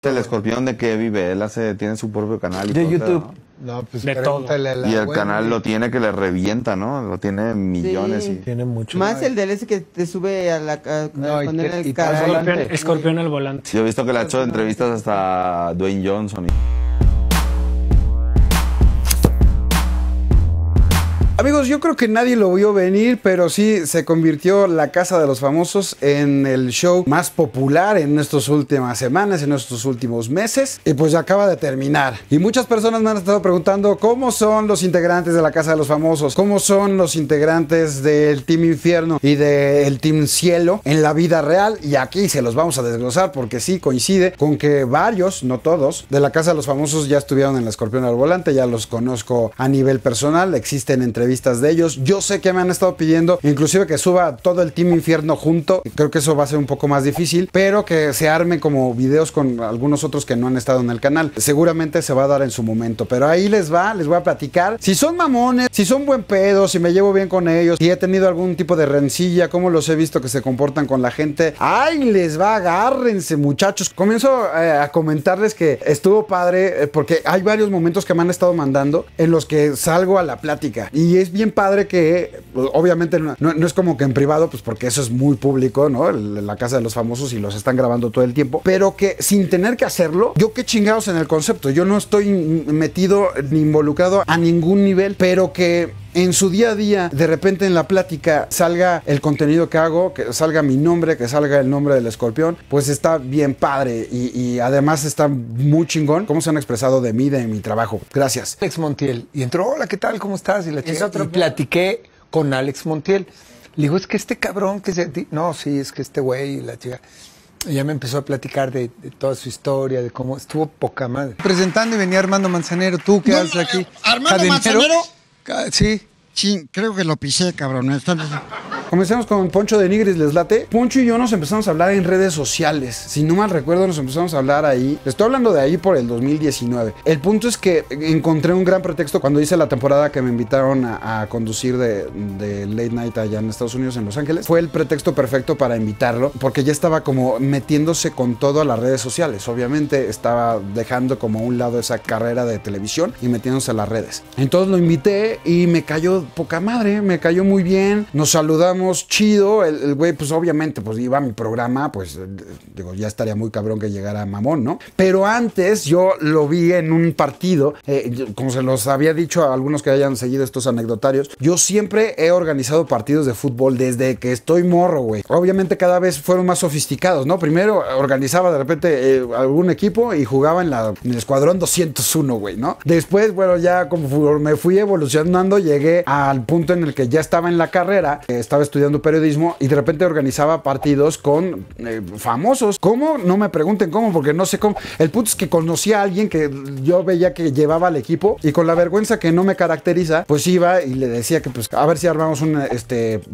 El escorpión de qué vive, él tiene su propio canal. Y de todo, YouTube. No, pues de todo. Y el canal lo tiene que le revienta, ¿no? Lo tiene millones. Sí. Y... tiene mucho. Más el del ese que te sube a la... Escorpión al volante. Yo he visto que le ha hecho entrevistas hasta Dwayne Johnson. Amigos, yo creo que nadie lo vio venir, pero sí se convirtió la Casa de los Famosos en el show más popular en estas últimas semanas, en estos últimos meses, y pues ya acaba de terminar. Y muchas personas me han estado preguntando cómo son los integrantes de la Casa de los Famosos, cómo son los integrantes del Team Infierno y del Team Cielo en la vida real, y aquí se los vamos a desglosar porque sí coincide con que varios, no todos, de la Casa de los Famosos ya estuvieron en el Escorpión al Volante, ya los conozco a nivel personal, existen entrevistas de ellos. Yo sé que me han estado pidiendo inclusive que suba todo el Team Infierno junto, creo que eso va a ser un poco más difícil, pero que se arme como videos con algunos otros que no han estado en el canal. Seguramente se va a dar en su momento, pero ahí les voy a platicar si son mamones, si son buen pedo, si me llevo bien con ellos, si he tenido algún tipo de rencilla, cómo los he visto que se comportan con la gente. ¡Ay, les va! Agárrense, muchachos. Comienzo a comentarles que estuvo padre porque hay varios momentos que me han estado mandando en los que salgo a la plática, y es bien padre que, pues, obviamente no es como que en privado, pues porque eso es muy público, ¿no? La Casa de los Famosos y los están grabando todo el tiempo, pero que sin tener que hacerlo, yo qué chingados en el concepto, yo no estoy metido ni involucrado a ningún nivel, pero que en su día a día, de repente en la plática salga el contenido que hago, que salga mi nombre, que salga el nombre del escorpión, pues está bien padre, y además está muy chingón cómo se han expresado de mí, de mi trabajo. Gracias. Alex Montiel, y entró, hola, ¿qué tal? ¿Cómo estás? Y, platiqué con Alex Montiel. Le digo, es que este cabrón que se... No, sí, es que este güey y la chica... Ya me empezó a platicar de toda su historia, de cómo estuvo poca madre. Presentando y venía Armando Manzanero, ¿tú qué haces aquí? ¿Armando Manzanero? Sí. Sí, creo que lo pisé, cabrón. Comencemos con Poncho de Nigris, ¿les late? Poncho y yo nos empezamos a hablar en redes sociales. Si no mal recuerdo, nos empezamos a hablar ahí. Estoy hablando de ahí por el 2019. El punto es que encontré un gran pretexto cuando hice la temporada que me invitaron a conducir de Late Night allá en Estados Unidos, en Los Ángeles. Fue el pretexto perfecto para invitarlo, porque ya estaba como metiéndose con todo a las redes sociales. Obviamente estaba dejando como a un lado esa carrera de televisión y metiéndose a las redes. Entonces lo invité y me cayó poca madre, me cayó muy bien, nos saludamos chido, el güey pues obviamente pues iba a mi programa, pues digo, ya estaría muy cabrón que llegara mamón, ¿no? Pero antes yo lo vi en un partido, como se los había dicho a algunos que hayan seguido estos anecdotarios, yo siempre he organizado partidos de fútbol desde que estoy morro, güey. Obviamente cada vez fueron más sofisticados, ¿no? Primero organizaba de repente algún equipo y jugaba en el escuadrón 201, güey, ¿no? Después, bueno, ya como me fui evolucionando, llegué a al punto en el que ya estaba en la carrera, estaba estudiando periodismo y de repente organizaba partidos con famosos. ¿Cómo? No me pregunten cómo, porque no sé cómo. El punto es que conocí a alguien que yo veía que llevaba al equipo y con la vergüenza que no me caracteriza, pues iba y le decía que pues a ver si armamos un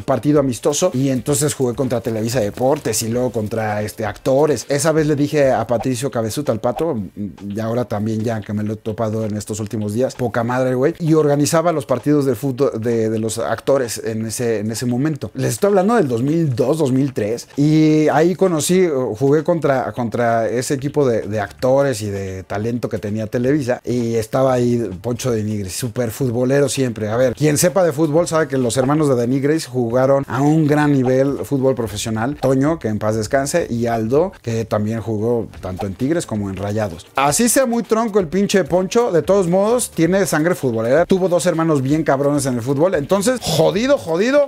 partido amistoso, y entonces jugué contra Televisa Deportes y luego contra actores. Esa vez le dije a Patricio Cabezuta, al Pato, y ahora también ya que me lo he topado en estos últimos días, poca madre, güey, y organizaba los partidos de fútbol de los actores en ese momento. Les estoy hablando del 2002, 2003, y ahí conocí, jugué contra ese equipo de actores y de talento que tenía Televisa, y estaba ahí Poncho de Nigris, súper futbolero siempre. A ver, quien sepa de fútbol sabe que los hermanos de Denigris jugaron a un gran nivel fútbol profesional. Toño, que en paz descanse, y Aldo, que también jugó tanto en Tigres como en Rayados. Así sea muy tronco el pinche Poncho, de todos modos tiene sangre futbolera, tuvo dos hermanos bien cabrones en el fútbol, entonces jodido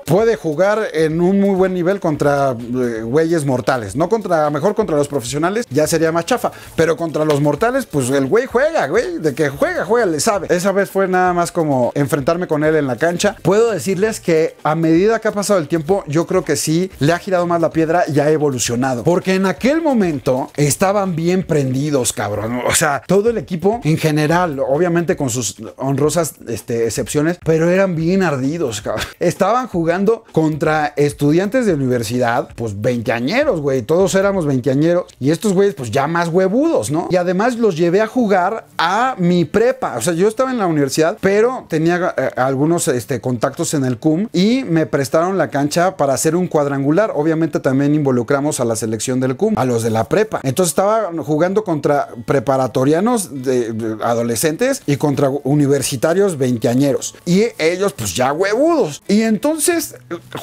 puede jugar en un muy buen nivel contra güeyes mortales, no contra, mejor contra los profesionales ya sería más chafa, pero contra los mortales pues el güey juega, güey, de que juega, le sabe. Esa vez fue nada más como enfrentarme con él en la cancha. Puedo decirles que a medida que ha pasado el tiempo, yo creo que sí le ha girado más la piedra y ha evolucionado, porque en aquel momento estaban bien prendidos, cabrón, o sea, todo el equipo en general, obviamente con sus honrosas excepciones, pero eran bien ardidos, cabrón. Estaban jugando con contra estudiantes de universidad, pues veinteañeros, güey. Todos éramos veinteañeros. Y estos güeyes, pues ya más huevudos, ¿no? Y además los llevé a jugar a mi prepa. O sea, yo estaba en la universidad, pero tenía algunos contactos en el CUM y me prestaron la cancha para hacer un cuadrangular. Obviamente también involucramos a la selección del CUM, a los de la prepa. Entonces estaba jugando contra preparatorianos de adolescentes y contra universitarios veinteañeros. Y ellos, pues ya huevudos. Y entonces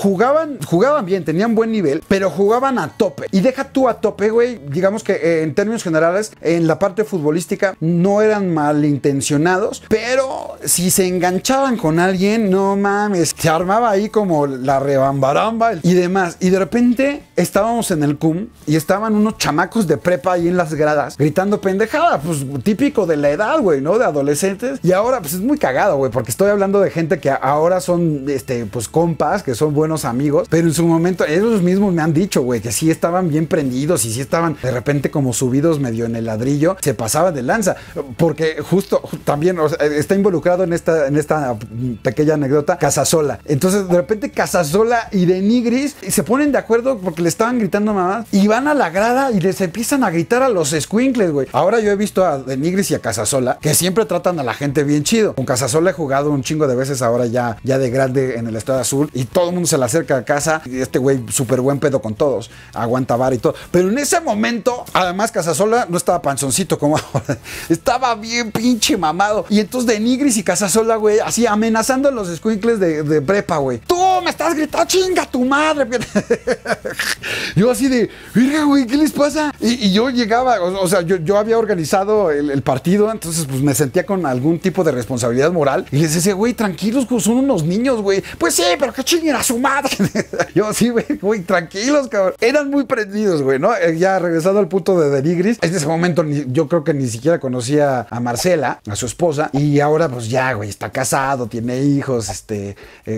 jugaban bien, tenían buen nivel, pero jugaban a tope. Y deja tú a tope, güey. Digamos que en términos generales, en la parte futbolística no eran malintencionados, pero si se enganchaban con alguien, no mames, se armaba ahí como la rebambaramba y demás. Y de repente estábamos en el CUM y estaban unos chamacos de prepa ahí en las gradas gritando pendejada, pues típico de la edad, güey, ¿no? De adolescentes. Y ahora, pues es muy cagado, güey, porque estoy hablando de gente que ahora son, pues compas, que son buenos amigos, pero en su momento ellos mismos me han dicho, güey, que sí estaban bien prendidos y sí estaban de repente como subidos medio en el ladrillo, se pasaban de lanza, porque justo también, o sea, está involucrado en esta pequeña anécdota Casasola. Entonces de repente Casasola y de Nigris se ponen de acuerdo porque le estaban gritando mamás y van a la grada y les empiezan a gritar a los escuincles, güey. Ahora yo he visto a de Nigris y a Casasola que siempre tratan a la gente bien chido. Con Casasola he jugado un chingo de veces ahora ya de grande en el Estadio Azul y todo el mundo se le acerca a casa y este güey súper buen pedo con todos, aguanta vara y todo. Pero en ese momento, además Casasola no estaba panzoncito como ahora, estaba bien pinche mamado. Y entonces de Nigris y Casasola, güey, así amenazando a los escuincles de prepa, güey. ¡Tú me estás gritando, chinga tu madre! Yo así de, mira, güey, ¿qué les pasa? Y yo llegaba, o sea, yo había organizado el partido, entonces pues me sentía con algún tipo de responsabilidad moral y les decía, güey, tranquilos, son unos niños, güey. Pues sí, pero que chinguen a su madre. Yo así, güey, tranquilos, cabrón. Eran muy prendidos, güey, ¿no? Ya regresando al punto de Denigris, en ese momento yo creo que ni siquiera conocía a Marcela, a su esposa, y ahora pues ya, güey, está casado, tiene hijos,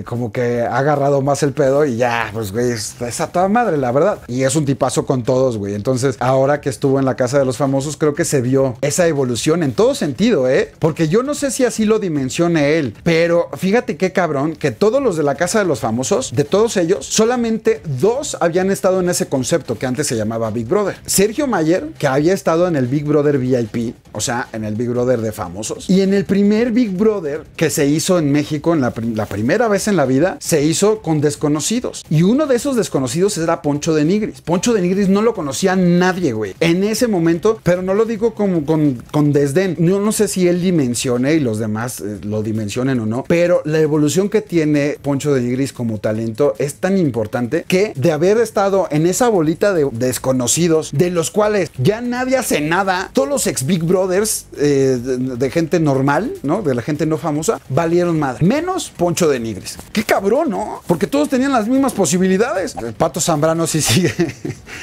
como que ha agarrado más el pedo y ya, pues, güey, es a toda madre, la verdad. Y es un tipazo con todos, güey. Entonces, ahora que estuvo en la Casa de los Famosos, creo que se vio esa evolución en todo sentido, ¿eh? Porque yo no sé si así lo dimensione él, pero fíjate qué cabrón que todos los de la Casa de los Famosos, de todos ellos, solamente dos habían estado en ese concepto que antes se llamaba Big Brother. Sergio Mayer, que había estado en el Big Brother VIP, o sea, en el Big Brother de famosos, y en el primer Big Brother que se hizo en México, en la primera vez en la vida, se hizo con desconocidos. Y uno de esos desconocidos era Poncho de Nigris. Poncho de Nigris no lo conocía nadie, güey, en ese momento, pero no lo digo como con desdén. Yo no sé si él dimensione y los demás lo dimensionen o no, pero la evolución que tiene Poncho de Nigris como talento es tan importante que de haber estado en esa bolita de desconocidos, de los cuales ya nadie hace nada, todos los ex Big Brothers de gente normal, ¿no? De la gente no famosa, valieron madre. Menos Poncho de Nigris. ¡Qué cabrón!, ¿no? Porque todos tenían las mismas posibilidades. El Pato Zambrano sí sigue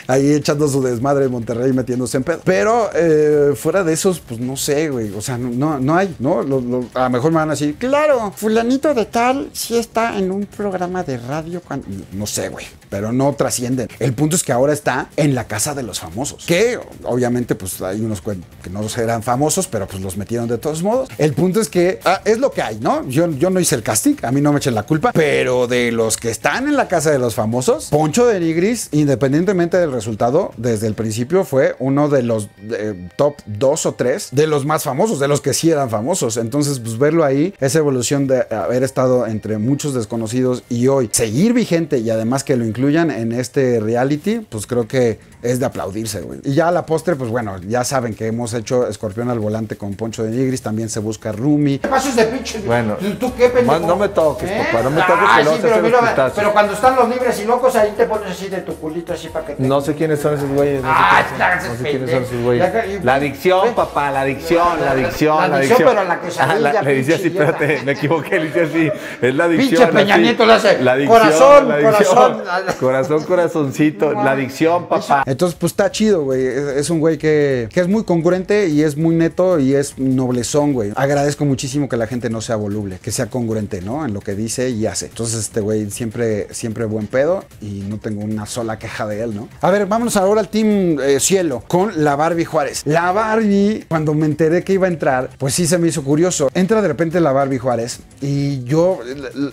ahí echando su desmadre en Monterrey, metiéndose en pedo. Pero fuera de esos, pues no sé, güey. O sea, no hay, ¿no? A lo mejor me van a decir, claro, fulanito de tal si está en un programa de radio cuando... no sé, güey, pero no trascienden. El punto es que ahora está en la Casa de los Famosos, que obviamente pues hay unos que no eran famosos, pero pues los metieron de todos modos. El punto es que es lo que hay, ¿no? Yo no hice el casting, a mí no me echen la culpa, pero de los que están en la Casa de los Famosos, Poncho de Nigris, independientemente del resultado, desde el principio fue uno de los top 2 o 3 de los más famosos, de los que sí eran famosos. Entonces pues verlo ahí, esa evolución de haber estado entre muchos desconocidos y hoy seguir vigente y además que lo incluyan en este reality, pues creo que es de aplaudirse, güey. Y ya a la postre, pues bueno, ya saben que hemos hecho Escorpión al Volante con Poncho de Nigris, también se busca Rumi. ¿Qué pasos de pinche? Bueno, ¿tú qué pendejo? No me toques, papá, no me toques. Ah, sí, pero cuando están los libres y locos, ahí te pones así de tu culito así para que te... No sé quiénes son esos güeyes. No sé quiénes son esos güeyes. La adicción, papá, la adicción. Pero la que salía. Le decía así, espérate, me equivoqué. Así, es la adicción. Pinche Peña Nieto le hace corazón, corazoncito, la adicción, papá. Entonces, pues está chido, güey. Es un güey que es muy congruente y es es muy neto y es noblezón, güey. Agradezco muchísimo que la gente no sea voluble, que sea congruente, ¿no? En lo que dice y hace. Entonces, este güey siempre buen pedo y no tengo una sola queja de él, ¿no? A ver, vámonos ahora al Team Cielo con la Barbie Juárez. La Barbie, cuando me enteré que iba a entrar, pues sí se me hizo curioso. Entra de repente la Barbie Juárez y yo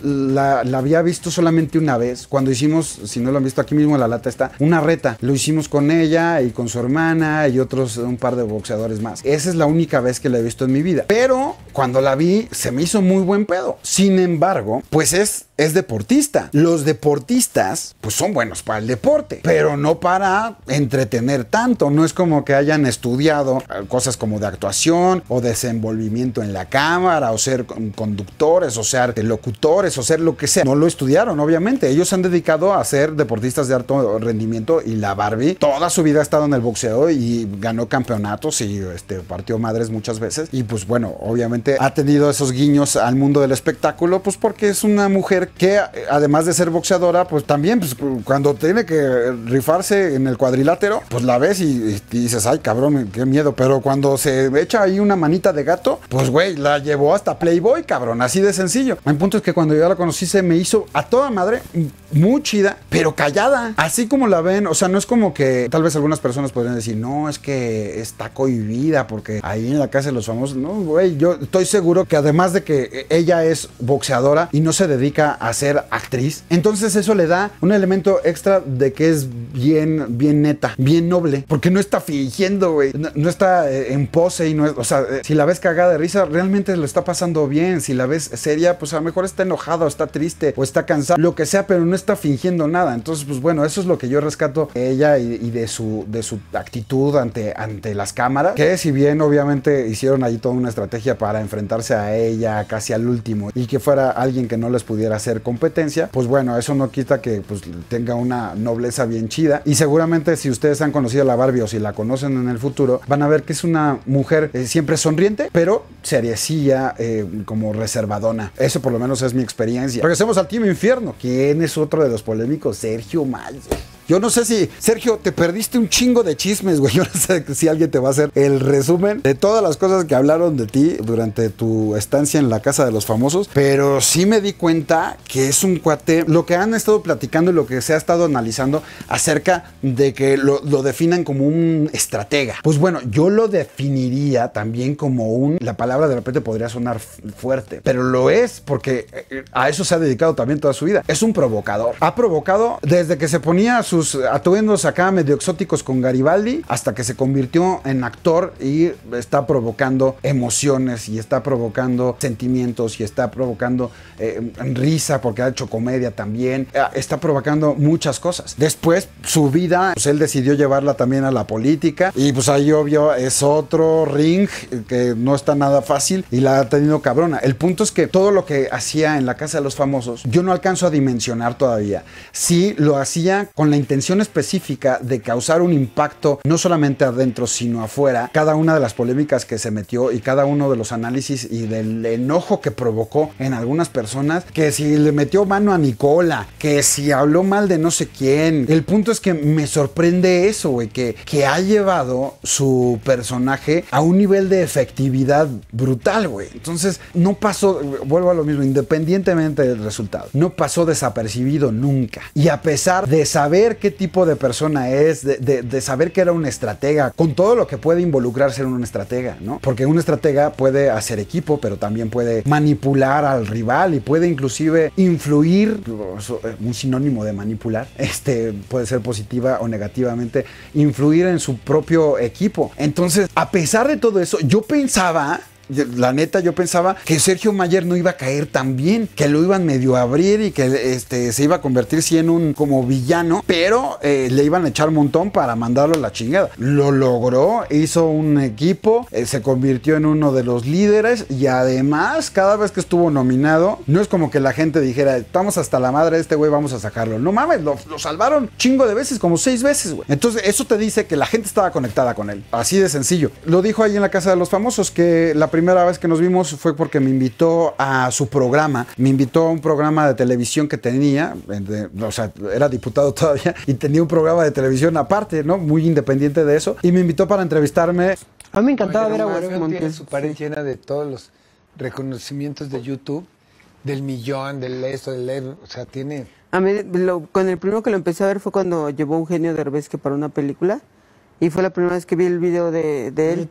la había visto solamente una vez. Cuando hicimos, si no lo han visto aquí mismo en La Lata está, una reta. Lo hicimos con ella y con su hermana y otros, un par de boxeadores más. Esa es la única vez que la he visto en mi vida. Pero cuando la vi, se me hizo muy buen pedo. Sin embargo, pues es deportista. Los deportistas, pues son buenos para el deporte, pero no para entretener tanto. No es como que hayan estudiado cosas como de actuación o desenvolvimiento en la cámara o ser conductores o ser locutores o ser lo que sea. No lo estudiaron, obviamente. Ellos se han dedicado a ser deportistas de alto rendimiento y la Barbie toda su vida ha estado en el boxeo y ganó campeonatos y partió madres muchas veces. Y pues bueno, obviamente ha tenido esos guiños al mundo del espectáculo, pues porque es una mujer que además de ser boxeadora, pues también pues, cuando tiene que rifarse en el cuadrilátero, pues la ves y dices, ay cabrón, qué miedo. Pero cuando se echa ahí una manita de gato, pues güey, la llevó hasta Playboy, cabrón, así de sencillo. El punto es que cuando yo la conocí se me hizo a toda madre, muy chida, pero callada, así como la ven. O sea, no es como que tal vez algunas personas podrían decir, no, es que está cohibida porque ahí en la Casa de los Famosos, no, güey, yo estoy seguro que además de que ella es boxeadora y no se dedica a ser actriz, entonces eso le da un elemento extra de que es bien neta, bien noble, porque no está fingiendo, güey, no está en pose y no es, o sea, si la ves cagada de risa, realmente lo está pasando bien. Si la ves seria, pues a lo mejor está enojada o está triste o está cansada, lo que sea, pero no está fingiendo nada. Entonces, pues bueno, eso es lo que yo rescato de ella y de su actitud ante las cámaras, que si bien obviamente hicieron allí toda una estrategia para enfrentarse a ella casi al último y que fuera alguien que no les pudiera hacer competencia, pues bueno, eso no quita que pues tenga una nobleza bien chida. Y seguramente si ustedes han conocido a la Barbie o si la conocen en el futuro, van a ver que es una mujer siempre sonriente, pero seriecilla, como reservadona. Eso por lo menos es mi experiencia. Regresemos al Team Infierno, quien es otro de los polémicos, Sergio Mayer. Yo no sé si, Sergio, te perdiste un chingo de chismes, güey. Yo no sé si alguien te va a hacer el resumen de todas las cosas que hablaron de ti durante tu estancia en la Casa de los Famosos. Pero sí me di cuenta que es un cuate. Lo que han estado platicando y lo que se ha estado analizando acerca de que lo definan como un estratega. Pues bueno, yo lo definiría también como un... La palabra de repente podría sonar fuerte, pero lo es porque a eso se ha dedicado también toda su vida. Es un provocador. Ha provocado desde que se ponía su atuendos acá medio exóticos con Garibaldi, hasta que se convirtió en actor y está provocando emociones y está provocando sentimientos y está provocando risa, porque ha hecho comedia también, está provocando muchas cosas. Después su vida, pues él decidió llevarla también a la política y pues ahí obvio es otro ring que no está nada fácil y la ha tenido cabrona. El punto es que todo lo que hacía en la Casa de los Famosos, yo no alcanzo a dimensionar todavía. Sí lo hacía con la intención específica de causar un impacto no solamente adentro sino afuera. Cada una de las polémicas que se metió y cada uno de los análisis y del enojo que provocó en algunas personas, que si le metió mano a Nicola, que si habló mal de no sé quién. El punto es que me sorprende eso, güey, que ha llevado su personaje a un nivel de efectividad brutal, güey. Entonces no pasó, vuelvo a lo mismo, independientemente del resultado, no pasó desapercibido nunca. Y a pesar de saber qué tipo de persona es, de saber que era un estratega, con todo lo que puede involucrarse en un estratega, ¿no? Porque un estratega puede hacer equipo, pero también puede manipular al rival y puede inclusive influir, un sinónimo de manipular, puede ser positiva o negativamente, influir en su propio equipo. Entonces, a pesar de todo eso, yo pensaba... La neta, yo pensaba que Sergio Mayer no iba a caer tan bien, que lo iban medio a abrir y que se iba a convertir sí en un como villano, pero le iban a echar un montón para mandarlo a la chingada. Lo logró, hizo un equipo, se convirtió en uno de los líderes y además cada vez que estuvo nominado, no es como que la gente dijera, estamos hasta la madre de este güey, vamos a sacarlo. No mames, lo salvaron chingo de veces, como 6 veces, güey. Entonces eso te dice que la gente estaba conectada con él, así de sencillo. Lo dijo ahí en la Casa de los Famosos que la primera vez que nos vimos fue porque me invitó a su programa, me invitó a un programa de televisión que tenía, o sea, era diputado todavía y tenía un programa de televisión aparte, ¿no? Muy independiente de eso, y me invitó para entrevistarme A mí me encantaba ver a Guerrero Montiel. Tiene su pared llena de todos los reconocimientos de YouTube, del millón, del esto, del esto, o sea, tiene... A mí, con el primero que lo empecé a ver fue cuando llevó Eugenio Derbez que para una película, y fue la primera vez que vi el video de él.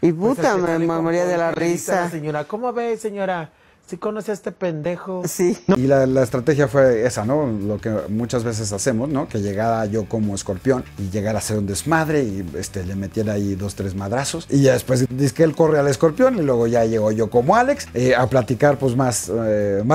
Y puta, me moría de la risa. Señora, ¿cómo ve, señora? ¿Sí conoce a este pendejo? Sí. Y la estrategia fue esa, ¿no? Lo que muchas veces hacemos, ¿no? Que llegara yo como escorpión y llegara a ser un desmadre y le metiera ahí 2, 3 madrazos. Y ya después dice que él corre al escorpión y luego ya llego yo como Alex a platicar pues más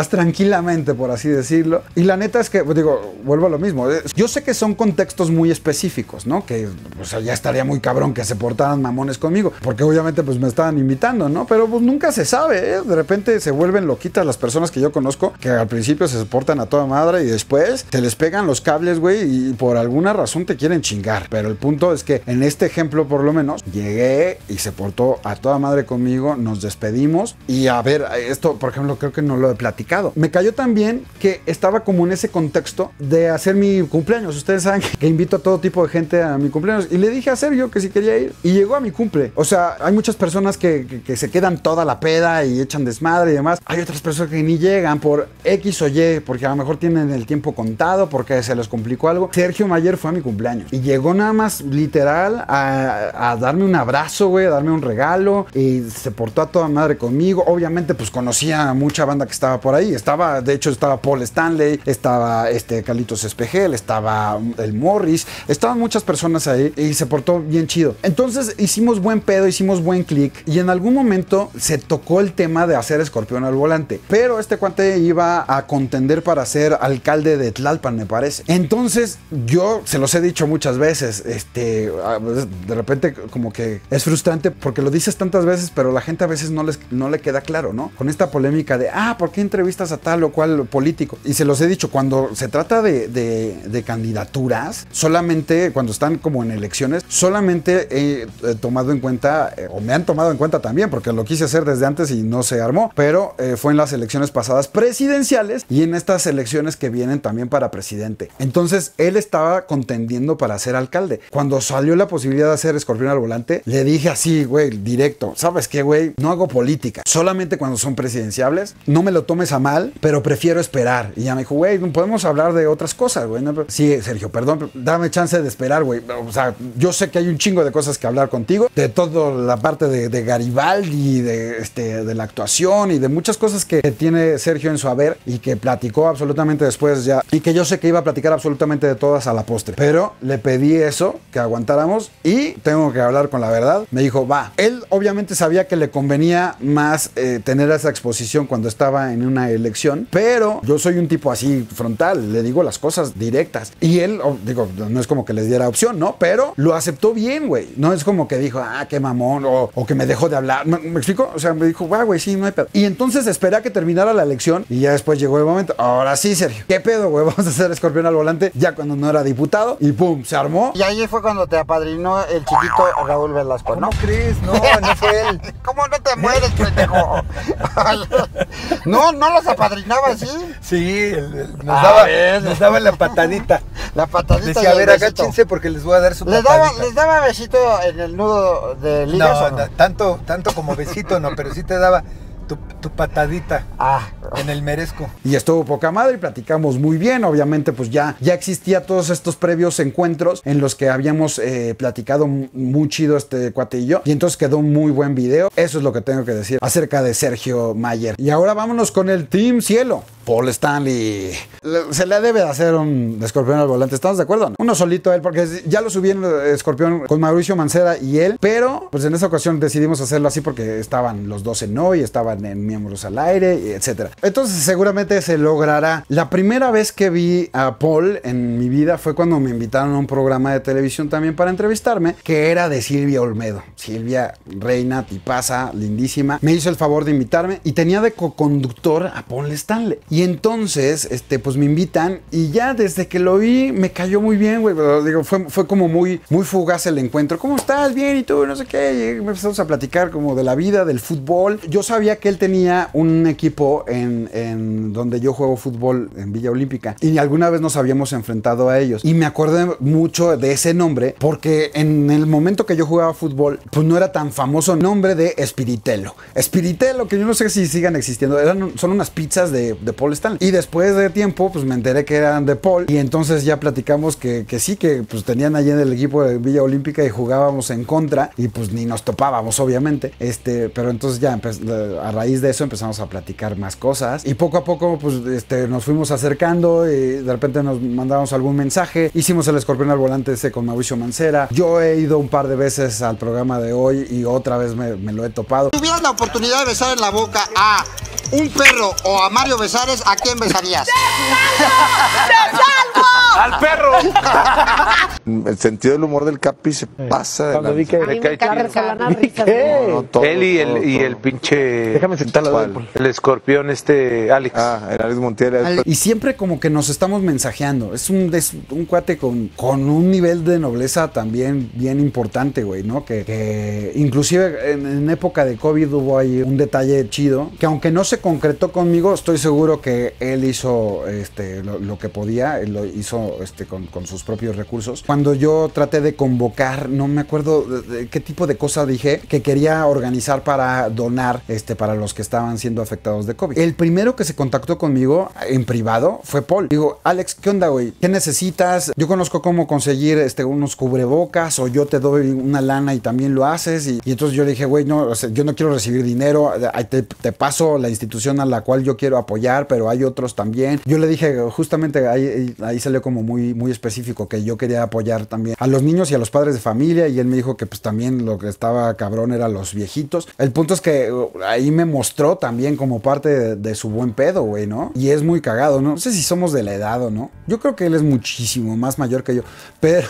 tranquilamente, por así decirlo. Y la neta es que, pues, digo, vuelvo a lo mismo. Yo sé que son contextos muy específicos, ¿no? Que, o sea, ya estaría muy cabrón que se portaran mamones conmigo. Porque obviamente pues me estaban invitando, ¿no? Pero pues nunca se sabe, ¿eh? De repente se vuelven loquitas las personas que yo conozco, que al principio se soportan a toda madre y después te les pegan los cables, güey, y por alguna razón te quieren chingar. Pero el punto es que en este ejemplo, por lo menos, llegué y se portó a toda madre conmigo, nos despedimos. Y a ver, esto, por ejemplo, creo que no lo he platicado. Me cayó también que estaba como en ese contexto de hacer mi cumpleaños. Ustedes saben que invito a todo tipo de gente a mi cumpleaños y le dije a Sergio que si quería ir y llegó a mi cumple. O sea, hay muchas personas que se quedan toda la peda y echan desmadre y demás. Hay otras personas que ni llegan por X o Y, porque a lo mejor tienen el tiempo contado, porque se les complicó algo. Sergio Mayer fue a mi cumpleaños y llegó nada más literal a darme un abrazo, güey, a darme un regalo, y se portó a toda madre conmigo. Obviamente, pues conocía a mucha banda que estaba por ahí. De hecho, estaba Paul Stanley, estaba Carlitos Espejel, estaba el Morris, estaban muchas personas ahí y se portó bien chido. Entonces hicimos buen pedo, hicimos buen click, y en algún momento se tocó el tema de hacer Escorpión al Volante, pero este cuate iba a contender para ser alcalde de Tlalpan, me parece. Entonces yo se los he dicho muchas veces, de repente como que es frustrante porque lo dices tantas veces, pero la gente a veces no le queda claro, ¿no? Con esta polémica de, ¿por qué entrevistas a tal o cual político? Y se los he dicho, cuando se trata de candidaturas, solamente cuando están como en elecciones, solamente he tomado en cuenta, o me han tomado en cuenta también, porque lo quise hacer desde antes y no se armó, pero fue en las elecciones pasadas presidenciales y en estas elecciones que vienen también para presidente. Entonces él estaba contendiendo para ser alcalde. Cuando salió la posibilidad de hacer Escorpión al Volante, le dije así, güey, directo: ¿sabes qué, güey? No hago política, solamente cuando son presidenciables. No me lo tomes a mal, pero prefiero esperar. Y ya me dijo, güey, podemos hablar de otras cosas, güey. No, sí, Sergio, perdón, dame chance de esperar, güey. O sea, yo sé que hay un chingo de cosas que hablar contigo, de toda la parte de Garibaldi, de la actuación y de muchas cosas que tiene Sergio en su haber y que platicó absolutamente después ya, y que yo sé que iba a platicar absolutamente de todas a la postre, pero le pedí eso, que aguantáramos, y tengo que hablar con la verdad. Me dijo, va. Él obviamente sabía que le convenía más tener esa exposición cuando estaba en una elección, pero yo soy un tipo así frontal, le digo las cosas directas, y él, digo, no es como que les diera opción, ¿no? Pero lo aceptó bien, güey. No es como que dijo, qué mamón, o que me dejó de hablar. ¿Me explico? O sea, me dijo, va, güey, sí, no hay pedo. Y entonces esperé a que terminara la elección y ya después llegó el momento. Ahora sí, Sergio, ¿qué pedo, güey? Vamos a hacer Escorpión al Volante, ya cuando no era diputado, y pum, se armó. Y ahí fue cuando te apadrinó el chiquito Raúl Velasco, ¿no? No, Cris, no, no fue él. ¿Cómo no te mueres, pendejo? No los apadrinaba así. Sí, nos daba la patadita. La patadita. Decía, a ver, agáchense porque les voy a dar su patadita. ¿Les daba besito en el nudo de ligas? No, no, tanto como besito no, pero sí te daba tu patadita en el merezco. Y estuvo poca madre y platicamos muy bien. Obviamente pues ya existía todos estos previos encuentros en los que habíamos platicado muy chido este cuate y yo, y entonces quedó un muy buen video. Eso es lo que tengo que decir acerca de Sergio Mayer. Y ahora vámonos con el Team Cielo. Paul Stanley. Se le debe de hacer un Escorpión al Volante, ¿estamos de acuerdo? No, uno solito él, porque ya lo subí en Escorpión con Mauricio Mancera y él, pero pues en esta ocasión decidimos hacerlo así porque estaban los dos en hoy, estaban en Miembros al Aire, etcétera. Entonces seguramente se logrará. La primera vez que vi a Paul en mi vida fue cuando me invitaron a un programa de televisión también para entrevistarme, que era de Silvia Olmedo. Silvia, reina, tipaza, lindísima, me hizo el favor de invitarme y tenía de co-conductor a Paul Stanley. Y entonces, pues me invitan y ya desde que lo vi me cayó muy bien, güey. Digo, fue como muy fugaz el encuentro. ¿Cómo estás? Bien, y tú, no sé qué. Y empezamos a platicar como de la vida, del fútbol. Yo sabía que él tenía un equipo en donde yo juego fútbol, en Villa Olímpica. Y alguna vez nos habíamos enfrentado a ellos. Y me acordé mucho de ese nombre porque en el momento que yo jugaba fútbol, pues no era tan famoso el nombre de Espiritelo. Espiritelo, que yo no sé si sigan existiendo. Son unas pizzas de Paul Stanley. Y después de tiempo, pues me enteré que eran de Paul. Y entonces ya platicamos que sí, que pues tenían allí en el equipo de Villa Olímpica y jugábamos en contra. Y pues ni nos topábamos, obviamente. Pero entonces ya a raíz de eso empezamos a platicar más cosas. Y poco a poco, pues nos fuimos acercando. Y de repente nos mandábamos algún mensaje. Hicimos el Escorpión al Volante ese con Mauricio Mancera. Yo he ido un par de veces al programa de hoy y otra vez me lo he topado. Si tuvieras la oportunidad de besar en la boca a un perro o a Mario Besares, ¿a quién besarías? ¡Te salvo! ¡Te salvo! ¡Al perro! El sentido del humor del Capi se pasa de cuando vi que le cae chido. Él y el pinche... Déjame sentar la doble. El escorpión Alex. Ah, el Alex Montiel. Y siempre como que nos estamos mensajeando. Es un cuate con un nivel de nobleza también bien importante, güey, ¿no? Que inclusive en época de COVID hubo ahí un detalle chido, que aunque no se concretó conmigo, estoy seguro que él hizo lo que podía, él lo hizo con sus propios recursos. Cuando yo traté de convocar, no me acuerdo de qué tipo de cosa dije, que quería organizar para donar para los que estaban siendo afectados de COVID. El primero que se contactó conmigo en privado fue Paul. Digo, Alex, ¿qué onda, güey? ¿Qué necesitas? Yo conozco cómo conseguir unos cubrebocas, o yo te doy una lana y también lo haces. Y entonces yo le dije, güey, no, yo no quiero recibir dinero, te paso la institución a la cual yo quiero apoyar, pero hay otros también. Yo le dije, justamente ahí salió como muy específico que yo quería apoyar también a los niños y a los padres de familia, y él me dijo que pues también lo que estaba cabrón era los viejitos. El punto es que ahí me mostró también como parte de su buen pedo, güey, ¿no? Y es muy cagado, ¿no? No sé si somos de la edad o no. Yo creo que él es muchísimo más mayor que yo, pero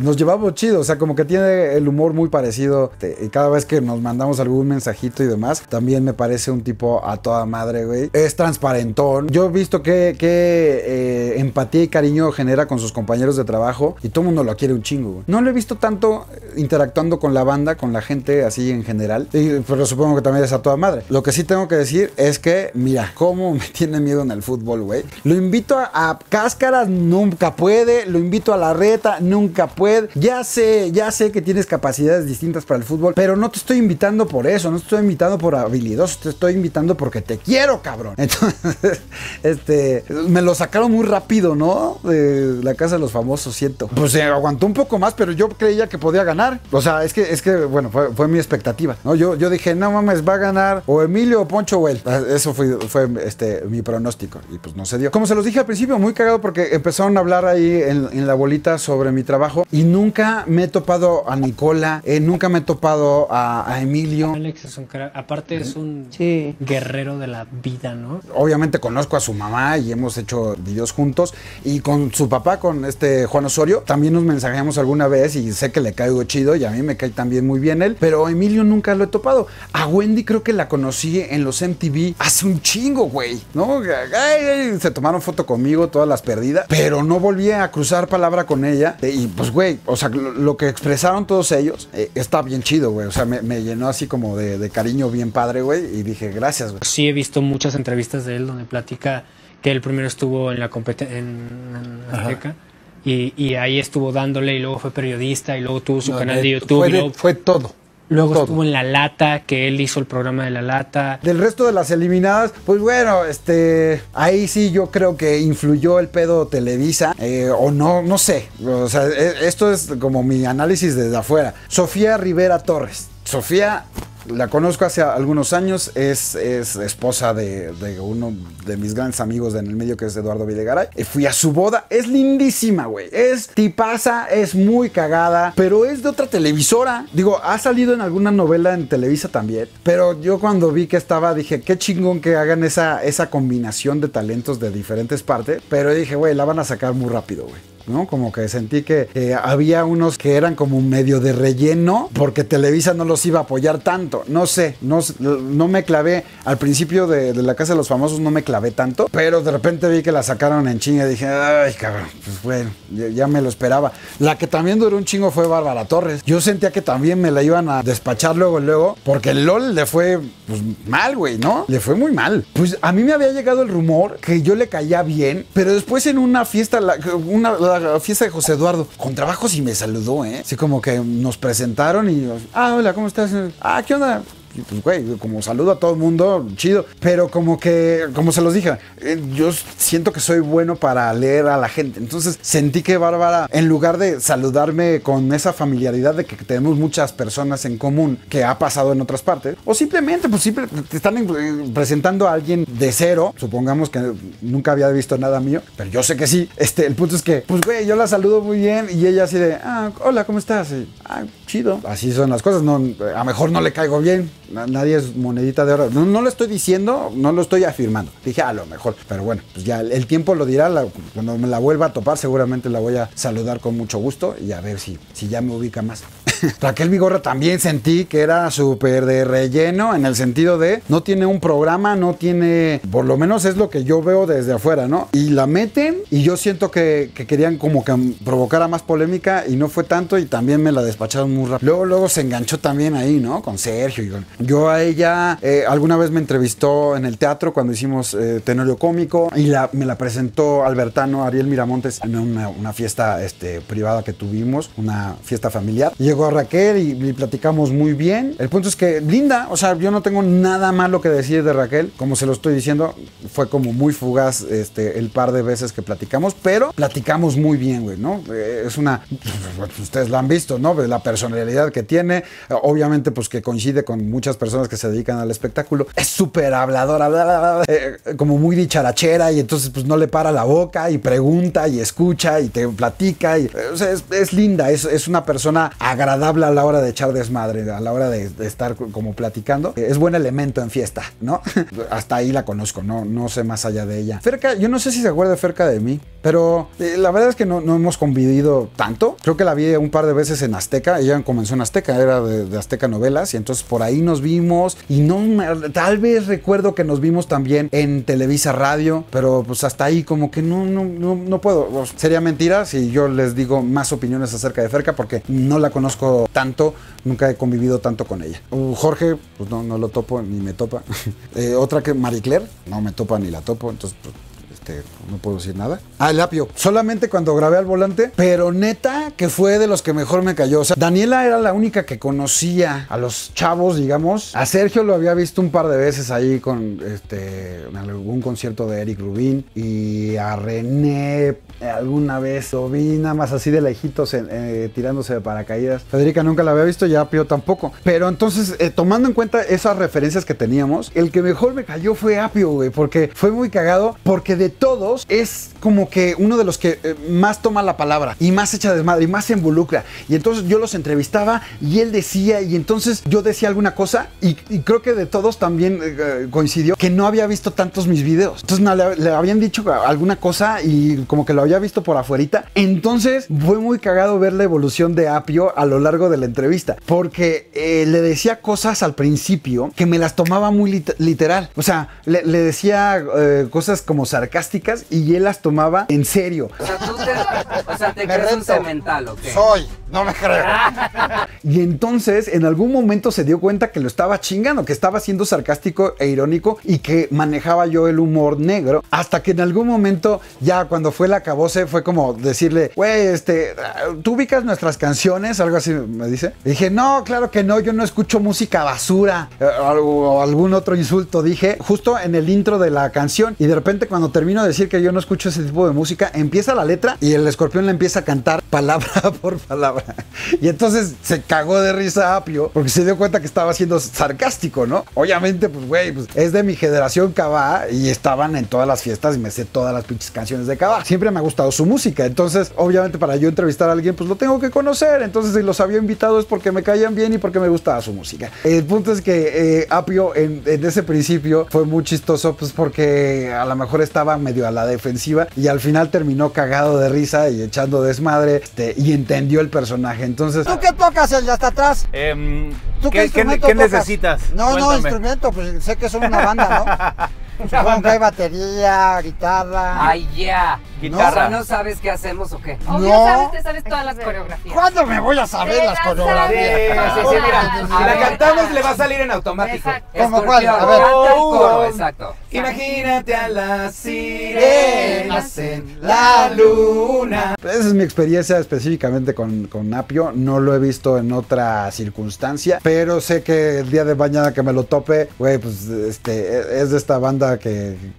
nos llevamos chido, o sea, como que tiene el humor muy parecido, y cada vez que nos mandamos algún mensajito y demás, también me parece un tipo a toda madre, güey. Es transparentón. Yo he visto que empatía y cariño genera con sus compañeros de trabajo y todo el mundo lo quiere un chingo, güey. No lo he visto tanto interactuando con la banda, con la gente así en general, pero supongo que también es a toda madre. Lo que sí tengo que decir es que, mira, cómo me tiene miedo en el fútbol, güey. Lo invito a Cáscaras, nunca puede. Lo invito a La Reta, nunca puede. Ya sé que tienes capacidades distintas para el fútbol, pero no te estoy invitando por eso, no te estoy invitando por habilidoso, te estoy invitando porque te quiero, cabrón. Entonces, me lo sacaron muy rápido, ¿no? De la Casa de los Famosos, siento. Pues se aguantó un poco más, pero yo creía que podía ganar. O sea, es que bueno, fue mi expectativa, ¿no? Yo dije, no mames, va a ganar o Emilio o Poncho o él. Eso fue mi pronóstico, y pues no se dio. Como se los dije al principio, muy cagado porque empezaron a hablar ahí en la bolita sobre mi trabajo, y nunca me he topado a Nicola, nunca me he topado a Emilio. Alex es un crack. Aparte es un guerrero de la vida, ¿no? Obviamente conozco a su mamá y hemos hecho videos juntos, y con su papá, con Juan Osorio, también nos mensajeamos alguna vez y sé que le caigo chido y a mí me cae también muy bien él, pero a Emilio nunca lo he topado. A Wendy creo que la conocí en los MTV hace un chingo, güey, ¿no? Se tomaron foto conmigo, todas las perdidas, pero no volví a cruzar palabra con ella, y pues, güey, o sea, lo que expresaron todos ellos está bien chido, güey, o sea, me llenó así como de cariño bien padre, güey, y dije, gracias, güey. Sí, he visto muchas entrevistas de él donde platica que él primero estuvo en la competencia en Azteca. Y ahí estuvo dándole, y luego fue periodista, y luego tuvo su canal de YouTube. Fue todo. Luego estuvo en La Lata, que él hizo el programa de La Lata. Del resto de las eliminadas, pues bueno, ahí sí yo creo que influyó el pedo Televisa, o no, no sé. O sea, esto es como mi análisis desde afuera. Sofía Rivera Torres. Sofía... la conozco hace algunos años, es esposa de uno de mis grandes amigos en el medio, que es Eduardo Videgaray. Fui a su boda, es lindísima, güey. Es tipaza, es muy cagada, pero es de otra televisora. Digo, ha salido en alguna novela en Televisa también, pero yo cuando vi que estaba dije, qué chingón que hagan esa combinación de talentos de diferentes partes, pero dije, güey, la van a sacar muy rápido, güey. ¿no? Como que sentí que había unos que eran como medio de relleno porque Televisa no los iba a apoyar tanto. No sé, no me clavé. Al principio de La Casa de los Famosos no me clavé tanto, pero de repente vi que la sacaron en chinga y dije, ay, cabrón, pues bueno, ya me lo esperaba. La que también duró un chingo fue Bárbara Torres. Yo sentía que también me la iban a despachar luego, porque el LOL le fue pues, mal, güey, ¿no? Le fue muy mal. Pues a mí me había llegado el rumor que yo le caía bien, pero después en una fiesta, la fiesta de José Eduardo, con trabajo sí me saludó, ¿eh? Así como que nos presentaron y, ah, hola, ¿cómo estás? Ah, ¿qué onda? Pues, güey, como saludo a todo el mundo, chido. Pero como que, como se los dije, yo siento que soy bueno para leer a la gente. Entonces sentí que Bárbara, en lugar de saludarme con esa familiaridad de que tenemos muchas personas en común, que ha pasado en otras partes, o simplemente, pues siempre te están presentando a alguien de cero. Supongamos que nunca había visto nada mío, pero yo sé que sí. El punto es que, pues, güey, yo la saludo muy bien y ella así de, ah, hola, ¿cómo estás? Y, ah, chido. Así son las cosas. No, a lo mejor no le caigo bien. Nadie es monedita de oro. No lo estoy diciendo, no lo estoy afirmando. Dije, a lo mejor. Pero bueno, pues ya el tiempo lo dirá. Cuando me la vuelva a topar, seguramente la voy a saludar con mucho gusto y a ver si ya me ubica más. Raquel Bigorra también sentí que era súper de relleno, en el sentido de no tiene un programa, no tiene, por lo menos es lo que yo veo desde afuera, ¿no? Y la meten y yo siento que querían como que provocara más polémica y no fue tanto, y también me la despacharon muy rápido. Luego se enganchó también ahí, ¿no? Con Sergio y con... Yo a ella alguna vez me entrevistó en el teatro cuando hicimos Tenorio Cómico y me la presentó Albertano Ariel Miramontes en una fiesta privada que tuvimos, una fiesta familiar. Llegó a Raquel y platicamos muy bien. El punto es que linda, o sea, yo no tengo nada malo que decir de Raquel, como se lo estoy diciendo, fue como muy fugaz el par de veces que platicamos, pero platicamos muy bien, güey, ¿no? Es una, ustedes la han visto, ¿no? La personalidad que tiene, obviamente pues que coincide con muchas personas que se dedican al espectáculo. Es súper habladora, bla, bla, bla, como muy dicharachera, y entonces pues no le para la boca y pregunta y escucha y te platica, y, o sea, es linda, es una persona agradable a la hora de echar desmadre, a la hora de estar como platicando. Es buen elemento en fiesta, ¿no? Hasta ahí la conozco, no sé más allá de ella. Ferka, yo no sé si se acuerda Ferka de mí, pero la verdad es que no hemos convivido tanto. Creo que la vi un par de veces en Azteca. Ella comenzó en Azteca, era de Azteca Novelas, y entonces por ahí nos vimos, y tal vez recuerdo que nos vimos también en Televisa Radio, pero pues hasta ahí como que no puedo. Pues sería mentira si yo les digo más opiniones acerca de Ferka, porque no la conozco tanto, nunca he convivido tanto con ella. Jorge, pues no lo topo ni me topa. Otra que Marie Claire, no me topa ni la topo, entonces... Pues, no puedo decir nada. Ah, el Apio. Solamente cuando grabé Al Volante, pero neta que fue de los que mejor me cayó. O sea, Daniela era la única que conocía a los chavos, digamos. A Sergio lo había visto un par de veces ahí con en algún concierto de Eric Rubín, y a René alguna vez lo vi nada más así de lejitos tirándose de paracaídas. Federica nunca la había visto y Apio tampoco. Pero entonces, tomando en cuenta esas referencias que teníamos, el que mejor me cayó fue Apio, güey, porque fue muy cagado, porque de todos es como que uno de los que más toma la palabra y más echa desmadre y más se involucra, y entonces yo los entrevistaba y él decía, y entonces yo decía alguna cosa, y creo que de todos también coincidió que no había visto tantos mis videos, entonces le habían dicho alguna cosa y como que lo había visto por afuerita. Entonces fue muy cagado ver la evolución de Apio a lo largo de la entrevista, porque le decía cosas al principio que me las tomaba muy literal, o sea, le decía cosas como sarcásticas, y él las tomaba en serio. O sea, ¿te crees un cemental o qué? Soy, no me creo. Y entonces en algún momento se dio cuenta que lo estaba chingando, que estaba siendo sarcástico e irónico y que manejaba yo el humor negro, hasta que en algún momento ya cuando fue el acabose fue como decirle, güey, ¿tú ubicas nuestras canciones? Algo así me dice. Y dije, no, claro que no, yo no escucho música basura o algún otro insulto, dije, justo en el intro de la canción, y de repente cuando terminó a decir que yo no escucho ese tipo de música, empieza la letra y el escorpión la empieza a cantar palabra por palabra, y entonces se cagó de risa Apio porque se dio cuenta que estaba siendo sarcástico, ¿no? Obviamente, pues güey, pues, es de mi generación Kabah, y estaban en todas las fiestas y me sé todas las pinches canciones de Kabah, siempre me ha gustado su música, entonces obviamente para yo entrevistar a alguien pues lo tengo que conocer, entonces si los había invitado es porque me caían bien y porque me gustaba su música. El punto es que Apio en ese principio fue muy chistoso, pues porque a lo mejor estaba medio a la defensiva y al final terminó cagado de risa y echando desmadre y entendió el personaje. Entonces, ¿tú qué tocas, el de hasta atrás? ¿Tú qué necesitas? No, cuéntame. No, instrumento, pues sé que son una banda, ¿no? Supongo que hay batería, guitarra. ¡Ay, ya! Yeah. ¿No? ¿No sabes qué hacemos o qué? No. Sabes, te sabes todas las coreografías. ¿Cuándo me voy a saber las coreografías? Sí, mira, si la cantamos le va a salir en automático. ¿Cómo cuál? A ver. Coro, exacto. Imagínate a las sirenas en la luna. Esa es mi experiencia específicamente con Apio. No lo he visto en otra circunstancia, pero sé que el día de mañana que me lo tope, güey, pues es de esta banda que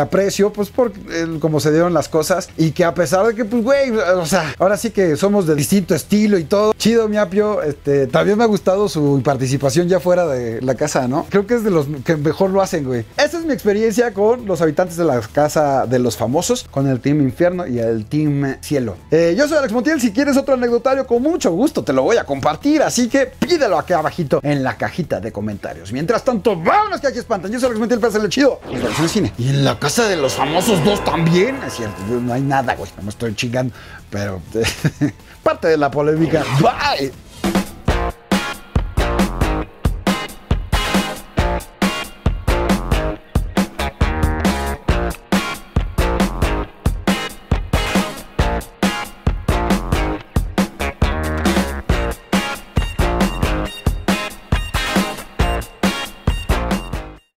aprecio, pues por como se dieron las cosas, y que a pesar de que, pues güey, o sea, ahora sí que somos de distinto estilo y todo, chido mi Apio. También me ha gustado su participación ya fuera de la casa, ¿no? Creo que es de los que mejor lo hacen, güey. Esa es mi experiencia con los habitantes de la Casa de los Famosos, con el Team Infierno y el Team Cielo. Yo soy Alex Montiel. Si quieres otro anecdotario, con mucho gusto te lo voy a compartir, así que pídelo aquí abajito en la cajita de comentarios. Mientras tanto, vámonos que aquí espantan. Yo soy Alex Montiel, pásale chido. Cine. Y en la Casa de los Famosos 2 también, es cierto, no hay nada, güey, no me estoy chingando, pero parte de la polémica. Bye.